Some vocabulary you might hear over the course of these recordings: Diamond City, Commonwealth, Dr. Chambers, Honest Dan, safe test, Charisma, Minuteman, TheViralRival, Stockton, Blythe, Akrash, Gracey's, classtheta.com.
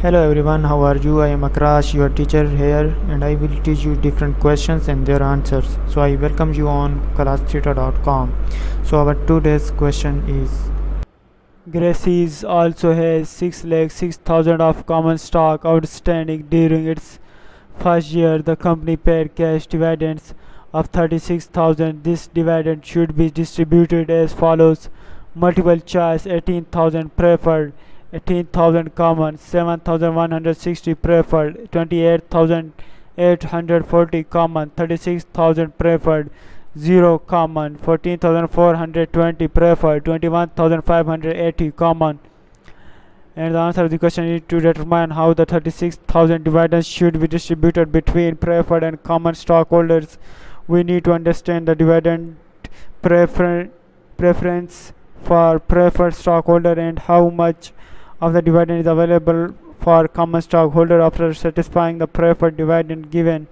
Hello everyone, how are you? I am Akrash, your teacher here, and I will teach you different questions and their answers. So I welcome you on classtheta.com. So our today's question is: Gracey's also has 6,06,000 of common stock outstanding. During its first year, the company paid cash dividends of 36,000. This dividend should be distributed as follows: multiple choice 18,000 preferred, 18,000 common, 7,160 preferred, 28,840 common, 36,000 preferred, 0 common, 14,420 preferred, 21,580 common. And the answer of the question is to determine how the 36,000 dividends should be distributed between preferred and common stockholders. We need to understand the dividend preference for preferred stockholder and how much of the dividend is available for common stockholder after satisfying the preferred dividend given.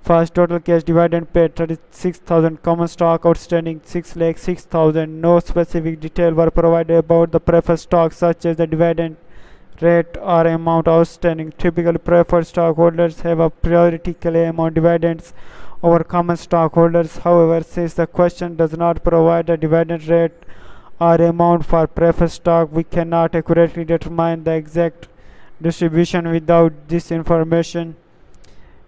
First, total cash dividend paid 36,000, common stock outstanding 6,06,000. No specific detail were provided about the preferred stock, such as the dividend rate or amount outstanding. Typically, preferred stockholders have a priority claim on dividends over common stockholders. However, since the question does not provide a dividend rate or amount for preferred stock, we cannot accurately determine the exact distribution without this information.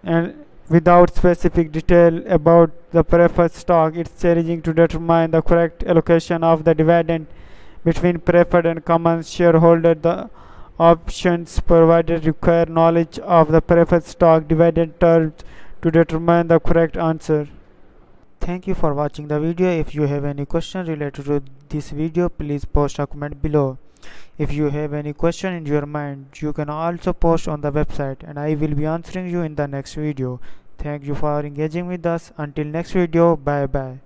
And without specific detail about the preferred stock, it's challenging to determine the correct allocation of the dividend between preferred and common shareholder. The options provided require knowledge of the preferred stock dividend terms to determine the correct answer. Thank you for watching the video. If you have any question related to this video, please post a comment below. If you have any question in your mind, you can also post on the website, and I will be answering you in the next video. Thank you for engaging with us. Until next video, bye bye.